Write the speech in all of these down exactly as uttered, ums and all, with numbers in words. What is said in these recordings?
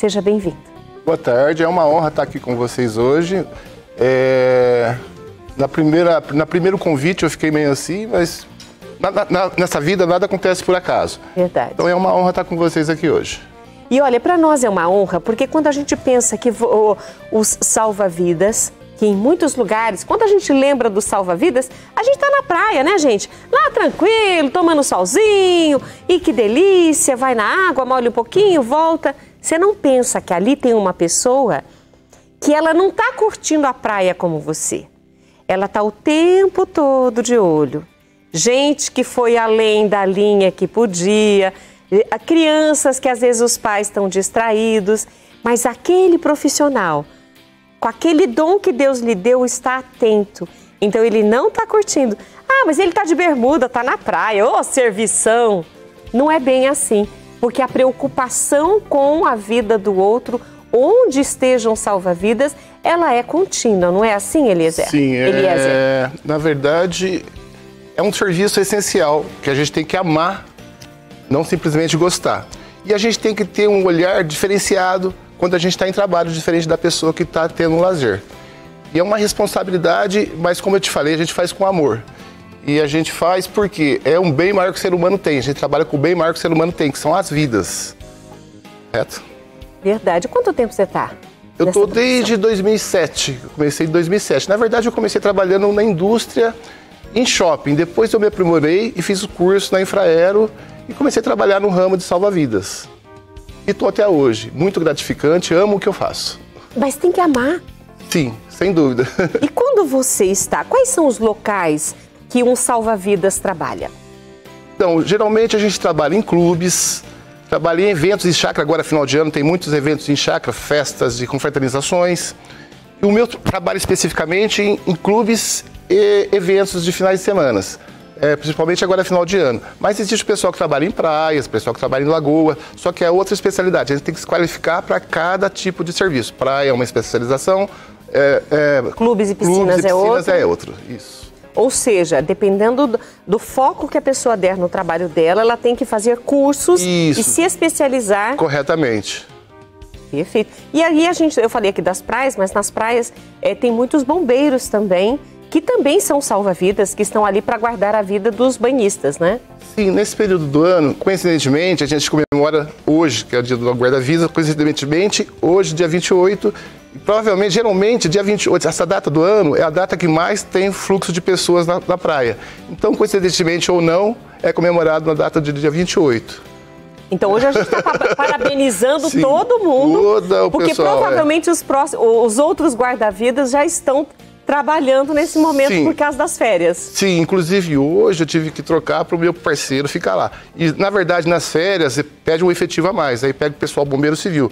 Seja bem-vindo. Boa tarde, é uma honra estar aqui com vocês hoje. É... Na primeira, na primeiro convite eu fiquei meio assim, mas na, na, nessa vida nada acontece por acaso. Verdade. Então é uma honra estar com vocês aqui hoje. E olha, para nós é uma honra, porque quando a gente pensa que o, os salva-vidas, que em muitos lugares, quando a gente lembra dos salva-vidas, a gente tá na praia, né, gente? Lá tranquilo, tomando solzinho, e que delícia, vai na água, molha um pouquinho, volta. Você não pensa que ali tem uma pessoa que ela não tá curtindo a praia como você. Ela tá o tempo todo de olho. Gente que foi além da linha que podia, crianças que às vezes os pais estão distraídos, mas aquele profissional, com aquele dom que Deus lhe deu, está atento. Então ele não tá curtindo. Ah, mas ele tá de bermuda, tá na praia, ô, servição. Não é bem assim, porque a preocupação com a vida do outro, onde estejam salva-vidas, ela é contínua, não é assim, Eliezer? Sim, é... Eliezer. Na verdade, é um serviço essencial, que a gente tem que amar, não simplesmente gostar. E a gente tem que ter um olhar diferenciado quando a gente está em trabalho, diferente da pessoa que está tendo um lazer. E é uma responsabilidade, mas como eu te falei, a gente faz com amor. E a gente faz porque é um bem maior que o ser humano tem, a gente trabalha com o bem maior que o ser humano tem, que são as vidas. Correto? Verdade. Quanto tempo você está? Eu estou desde dois mil e sete. Eu comecei em dois mil e sete. Na verdade, eu comecei trabalhando na indústria, em shopping. Depois eu me aprimorei e fiz o curso na Infraero e comecei a trabalhar no ramo de salva-vidas. E estou até hoje. Muito gratificante, amo o que eu faço. Mas tem que amar. Sim, sem dúvida. E quando você está, quais são os locais que um salva-vidas trabalha? Então, geralmente a gente trabalha em clubes. Trabalhei em eventos em chácara, agora final de ano tem muitos eventos em chácara, festas de confraternizações. E o meu trabalho especificamente em, em clubes e eventos de finais de semana, é, principalmente agora final de ano. Mas existe o pessoal que trabalha em praias, o pessoal que trabalha em lagoa, só que é outra especialidade. A gente tem que se qualificar para cada tipo de serviço. Praia é uma especialização, é, é, clubes e piscinas, clubes e piscinas é outro. É outro, isso. Ou seja, dependendo do, do foco que a pessoa der no trabalho dela, ela tem que fazer cursos Isso. e se especializar... Corretamente. Perfeito. E aí a gente, eu falei aqui das praias, mas nas praias é, tem muitos bombeiros também, que também são salva-vidas, que estão ali para guardar a vida dos banhistas, né? Sim, nesse período do ano, coincidentemente, a gente comemora hoje, que é o dia do guarda-vida, coincidentemente, hoje, dia vinte e oito... E provavelmente, geralmente, dia vinte e oito, essa data do ano, é a data que mais tem fluxo de pessoas na, na praia. Então, coincidentemente ou não, é comemorado na data do dia vinte e oito. Então, hoje a gente está parabenizando Sim, todo mundo, toda o porque pessoal, provavelmente é. os, próximos, os outros guarda-vidas já estão trabalhando nesse momento Sim. por causa das férias. Sim, inclusive hoje eu tive que trocar para o meu parceiro ficar lá. E, na verdade, nas férias, você pede um efetivo a mais, aí pega o pessoal bombeiro civil.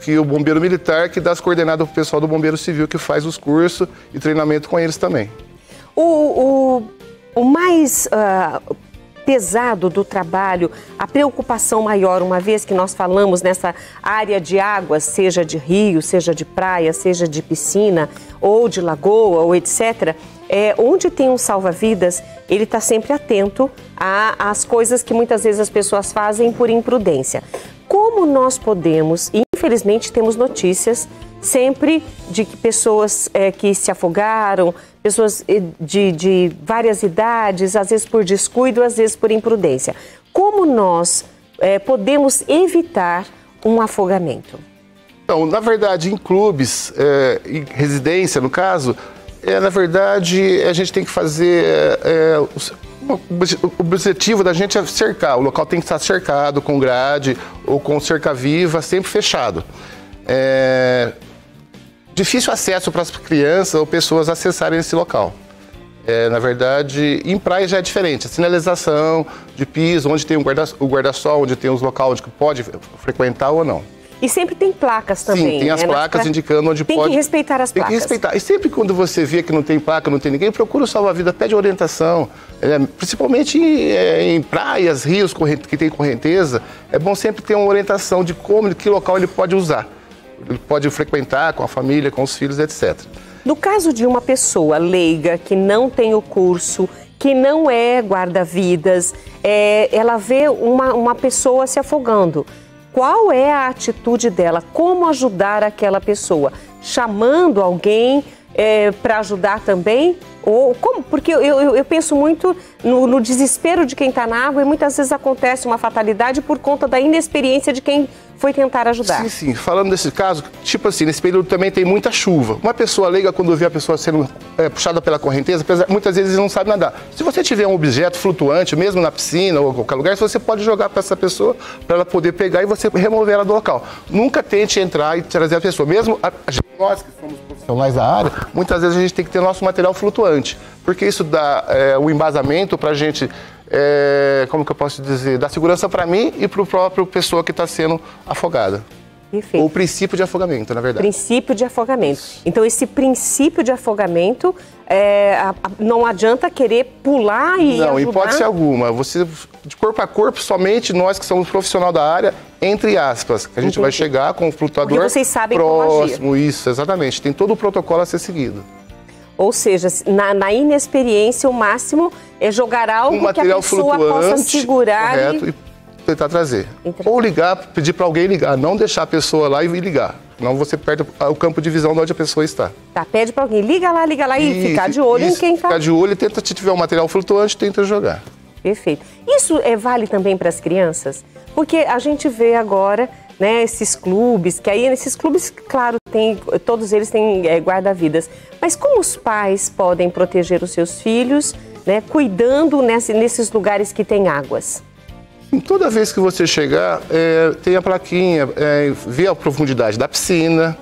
Que o bombeiro militar que dá as coordenadas para o pessoal do bombeiro civil que faz os cursos e treinamento com eles também. O, o, o mais uh, pesado do trabalho, a preocupação maior, uma vez que nós falamos nessa área de água, seja de rio, seja de praia, seja de piscina ou de lagoa ou etcétera, é, onde tem um salva-vidas, ele está sempre atento às coisas que muitas vezes as pessoas fazem por imprudência. Como nós podemos, e infelizmente temos notícias sempre de que pessoas é, que se afogaram, pessoas de, de várias idades, às vezes por descuido, às vezes por imprudência. Como nós é, podemos evitar um afogamento? Então, na verdade, em clubes, é, em residência no caso, é, na verdade a gente tem que fazer... É, os... O objetivo da gente é cercar, o local tem que estar cercado com grade ou com cerca-viva, sempre fechado. É... Difícil acesso para as crianças ou pessoas acessarem esse local. É, na verdade, em praia já é diferente, a sinalização de piso, onde tem o guarda-sol, onde tem os locais onde pode frequentar ou não. E sempre tem placas também. Sim, tem as né? placas pra... indicando onde tem pode... Tem que respeitar as tem placas. Tem que respeitar. E sempre quando você vê que não tem placa, não tem ninguém, procura o salva-vida, pede orientação. É, principalmente em, é, em praias, rios que tem correnteza, é bom sempre ter uma orientação de como, que local ele pode usar. Ele pode frequentar com a família, com os filhos, etcétera. No caso de uma pessoa leiga, que não tem o curso, que não é guarda-vidas, é, ela vê uma, uma pessoa se afogando... qual é a atitude dela, como ajudar aquela pessoa, chamando alguém é, para ajudar também? Ou como? Porque eu, eu, eu penso muito no, no desespero de quem está na água e muitas vezes acontece uma fatalidade por conta da inexperiência de quem foi tentar ajudar. Sim, sim. Falando desse caso, tipo assim, nesse período também tem muita chuva. Uma pessoa leiga, quando vê a pessoa sendo é, puxada pela correnteza, muitas vezes não sabe nadar. Se você tiver um objeto flutuante, mesmo na piscina ou qualquer lugar, você pode jogar para essa pessoa, para ela poder pegar e você remover ela do local. Nunca tente entrar e trazer a pessoa. Mesmo a, nós que somos profissionais da área, muitas vezes a gente tem que ter nosso material flutuante, porque isso dá é, um embasamento para a gente... É, como que eu posso dizer, da segurança para mim e para o próprio pessoa que está sendo afogada. Perfeito. Ou o princípio de afogamento, na verdade. Princípio de afogamento. Então, esse princípio de afogamento, é, a, a, não adianta querer pular e não, ajudar... Não, hipótese alguma. Você, de corpo a corpo, somente nós que somos profissional da área, entre aspas, a gente Entendi. Vai chegar com o flutuador vocês sabem próximo, como isso, exatamente. Tem todo o protocolo a ser seguido. Ou seja, na, na inexperiência, o máximo é jogar algo um que a pessoa possa segurar. Correto, e... e tentar trazer. Entra. Ou ligar, pedir para alguém ligar, não deixar a pessoa lá e ligar. Senão você perde o campo de visão de onde a pessoa está. Tá, pede para alguém, liga lá, liga lá e, e ficar de olho isso, em quem está. Ficar de olho e tenta, se tiver um material flutuante, tenta jogar. Perfeito. Isso é, vale também para as crianças? Porque a gente vê agora... Né, esses clubes, que aí nesses clubes, claro, tem, todos eles têm é, guarda-vidas. Mas como os pais podem proteger os seus filhos, né, cuidando nesse, nesses lugares que tem águas? Toda vez que você chegar, é, tem a plaquinha, é, vê a profundidade da piscina...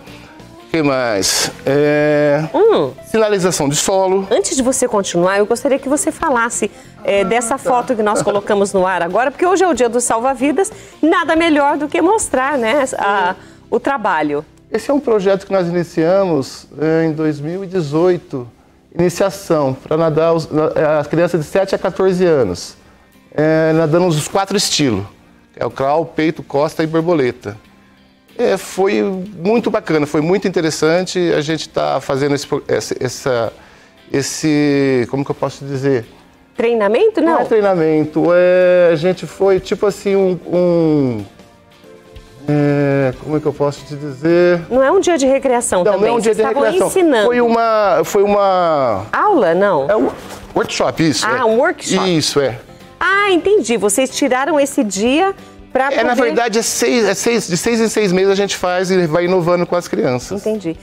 O que mais? É... Hum. Sinalização de solo. Antes de você continuar, eu gostaria que você falasse é, ah, dessa tá. foto que nós colocamos no ar agora, porque hoje é o dia do salva-vidas, nada melhor do que mostrar, né, a, o trabalho. Esse é um projeto que nós iniciamos é, em dois mil e dezoito, iniciação para nadar os, as crianças de sete a quatorze anos, é, nadando os quatro estilos, é o crawl, peito, costa e borboleta. É, foi muito bacana, foi muito interessante. A gente está fazendo esse, essa, esse, como que eu posso dizer? Treinamento, não? Não é treinamento, é, a gente foi tipo assim um... um é, como é que eu posso te dizer? Não é um dia de recreação não, também? Não, não é um dia de recreação. Ensinando. Foi uma... Foi uma... Aula, não? É um workshop, isso. Ah, é. Um workshop. Isso, é. Ah, entendi. Vocês tiraram esse dia... Poder... É, na verdade, é seis, é seis, de seis em seis meses a gente faz e vai inovando com as crianças. Entendi.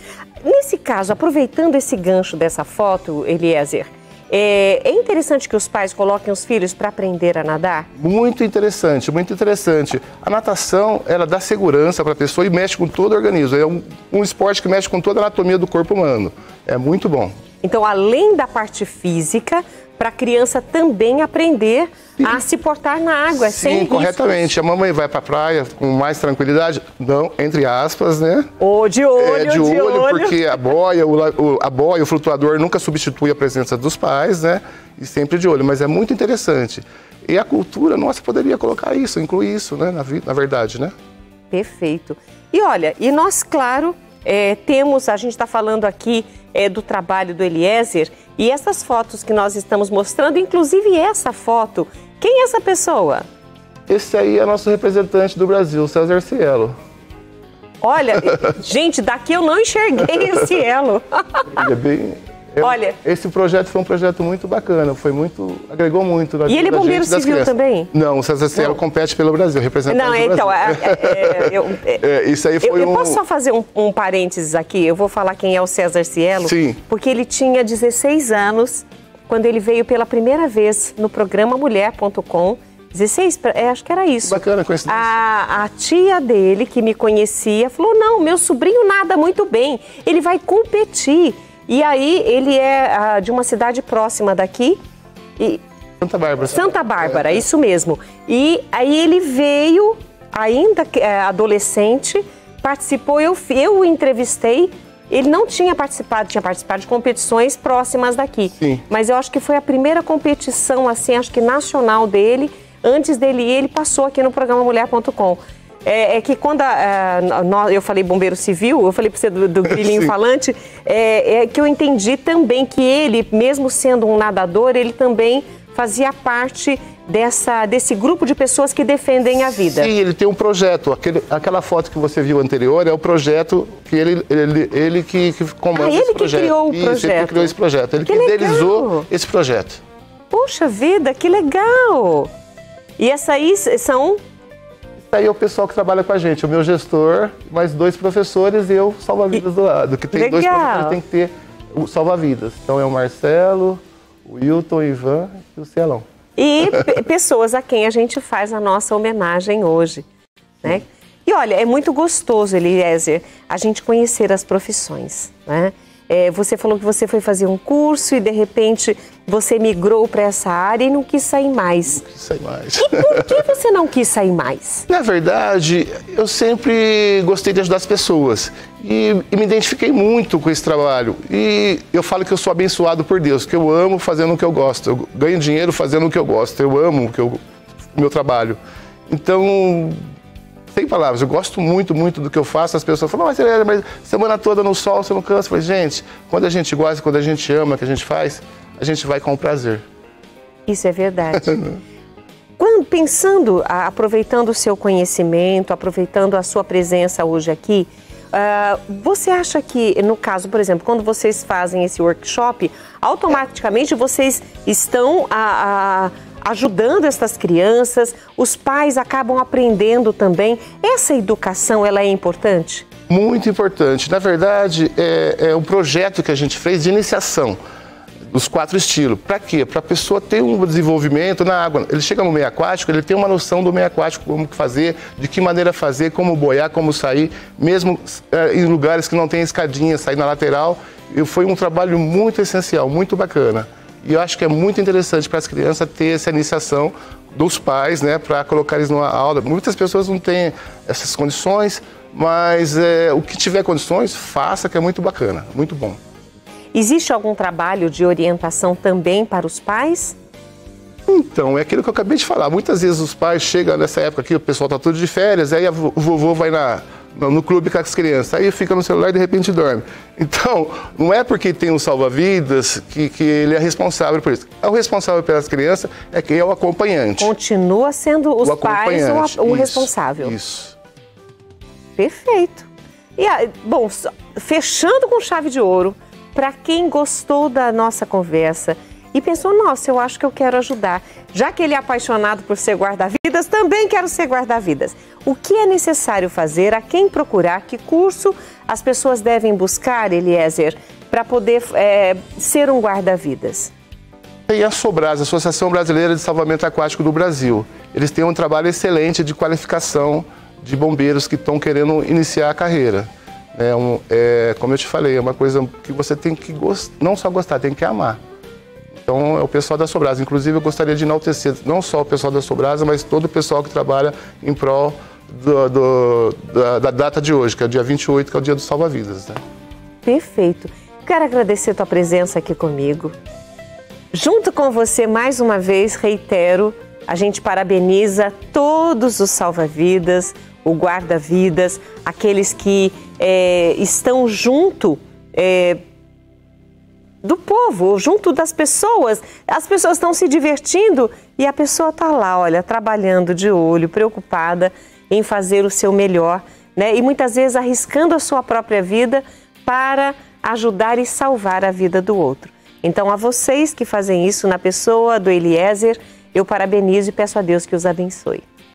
Nesse caso, aproveitando esse gancho dessa foto, Eliezer, é, é interessante que os pais coloquem os filhos para aprender a nadar? Muito interessante, muito interessante. A natação, ela dá segurança para a pessoa e mexe com todo o organismo. É um, um esporte que mexe com toda a anatomia do corpo humano. É muito bom. Então, além da parte física... Para a criança também aprender Sim. a se portar na água, Sim, sem riscos. Corretamente. A mamãe vai para a praia com mais tranquilidade, não, entre aspas, né? Ou de olho, é, de, de olho. olho. Porque a boia, o, a boia, o flutuador nunca substitui a presença dos pais, né? E sempre de olho, mas é muito interessante. E a cultura, nossa, poderia colocar isso, incluir isso, né? Na, na verdade, né? Perfeito. E olha, e nós, claro... É, temos, a gente está falando aqui é, do trabalho do Eliezer e essas fotos que nós estamos mostrando, inclusive essa foto, quem é essa pessoa? Esse aí é nosso representante do Brasil, César Cielo. Olha, gente, daqui eu não enxerguei esse Cielo. Ele é bem... Eu, Olha, esse projeto foi um projeto muito bacana, foi muito, agregou muito. Na e ele é bombeiro civil também? Não, o César Cielo compete pelo Brasil, representante Não, do então, Brasil. É, é, eu, é, é, isso aí foi eu, um... eu posso só fazer um, um parênteses aqui? Eu vou falar quem é o César Cielo, Sim. porque ele tinha dezesseis anos quando ele veio pela primeira vez no programa Mulher ponto com, dezesseis, é, acho que era isso. Bacana, coincidência. A, a tia dele, que me conhecia, falou, não, meu sobrinho nada muito bem, ele vai competir. E aí, ele é uh, de uma cidade próxima daqui. E... Santa Bárbara. Santa Bárbara, é. Isso mesmo. E aí ele veio, ainda uh, adolescente, participou, eu, eu o entrevistei. Ele não tinha participado, tinha participado de competições próximas daqui. Sim. Mas eu acho que foi a primeira competição, assim, acho que nacional dele. Antes dele ir, ele passou aqui no programa Mulher ponto com. É, é que quando a, a, nós, eu falei bombeiro civil, eu falei para você do, do grilinho Sim. falante, é, é que eu entendi também que ele, mesmo sendo um nadador, ele também fazia parte dessa, desse grupo de pessoas que defendem a vida. Sim, ele tem um projeto. Aquele, aquela foto que você viu anterior é o projeto que ele, ele, ele que, que comanda ah, ele esse projeto. Que criou o Isso, projeto. Ele que criou esse projeto. Ele que, que idealizou esse projeto. Poxa vida, que legal! E essa aí são... Aí é o pessoal que trabalha com a gente, o meu gestor, mais dois professores e eu, salva-vidas do lado. Que tem legal. Dois professores, tem que ter o salva-vidas. Então é o Marcelo, o Hilton, o Ivan e o Cielão. E pessoas a quem a gente faz a nossa homenagem hoje, né? E olha, é muito gostoso, Eliezer, a gente conhecer as profissões, né? É, você falou que você foi fazer um curso e, de repente, você migrou para essa área e não quis sair mais. Não quis sair mais. E por que você não quis sair mais? Na verdade, eu sempre gostei de ajudar as pessoas e, e me identifiquei muito com esse trabalho. E eu falo que eu sou abençoado por Deus, que eu amo fazendo o que eu gosto. Eu ganho dinheiro fazendo o que eu gosto, eu amo o, que eu, o meu trabalho. Então... Sem palavras, eu gosto muito, muito do que eu faço. As pessoas falam, mas, mas semana toda no sol, você não cansa. Mas, gente, quando a gente gosta, quando a gente ama, o que a gente faz, a gente vai com prazer. Isso é verdade. Quando, pensando, aproveitando o seu conhecimento, aproveitando a sua presença hoje aqui, uh, você acha que, no caso, por exemplo, quando vocês fazem esse workshop, automaticamente vocês estão a... a ajudando essas crianças, os pais acabam aprendendo também. Essa educação, ela é importante? Muito importante. Na verdade, é, é um projeto que a gente fez de iniciação, dos quatro estilos. Para quê? Para a pessoa ter um desenvolvimento na água. Ele chega no meio aquático, ele tem uma noção do meio aquático, como fazer, de que maneira fazer, como boiar, como sair, mesmo é, em lugares que não tem escadinha, sair na lateral. E foi um trabalho muito essencial, muito bacana. E eu acho que é muito interessante para as crianças ter essa iniciação dos pais, né, para colocar eles numa aula. Muitas pessoas não têm essas condições, mas é, o que tiver condições, faça, que é muito bacana, muito bom. Existe algum trabalho de orientação também para os pais? Então, é aquilo que eu acabei de falar. Muitas vezes os pais chegam nessa época aqui, o pessoal está tudo de férias, aí o vovô vai na... no clube com as crianças, aí fica no celular e de repente dorme. Então, não é porque tem um salva-vidas que, que ele é responsável por isso. O responsável pelas crianças é quem é o acompanhante. Continua sendo os pais o, o responsável. Isso. Perfeito. E, bom, fechando com chave de ouro, para quem gostou da nossa conversa e pensou, nossa, eu acho que eu quero ajudar. Já que ele é apaixonado por ser guarda-vidas, também quero ser guarda-vidas. O que é necessário fazer, a quem procurar, que curso as pessoas devem buscar, Eliezer, para poder é, ser um guarda-vidas? Tem a Sobrasa, Associação Brasileira de Salvamento Aquático do Brasil. Eles têm um trabalho excelente de qualificação de bombeiros que estão querendo iniciar a carreira. É um, é, como eu te falei, é uma coisa que você tem que gost... não só gostar, tem que amar. Então, é o pessoal da Sobrasa. Inclusive, eu gostaria de enaltecer não só o pessoal da Sobrasa, mas todo o pessoal que trabalha em prol do, do, da, da data de hoje, que é o dia vinte e oito, que é o dia do salva-vidas. Né? Perfeito. Quero agradecer a tua presença aqui comigo. Junto com você, mais uma vez, reitero, a gente parabeniza todos os salva-vidas, o guarda-vidas, aqueles que é, estão junto... É, do povo, junto das pessoas. As pessoas estão se divertindo e a pessoa está lá, olha, trabalhando de olho, preocupada em fazer o seu melhor, né? E muitas vezes arriscando a sua própria vida para ajudar e salvar a vida do outro. Então, a vocês que fazem isso na pessoa do Eliezer, eu parabenizo e peço a Deus que os abençoe.